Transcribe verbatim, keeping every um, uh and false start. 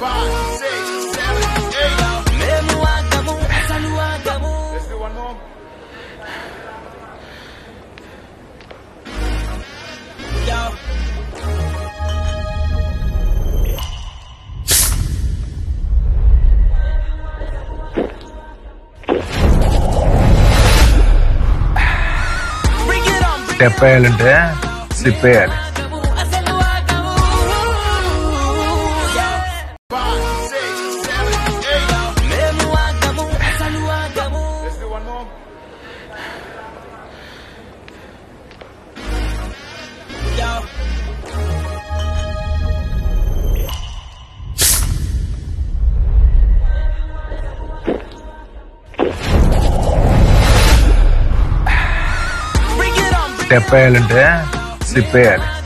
Five, six, seven, eight. Let's do one more. Step island, sip island. Step island, sip island.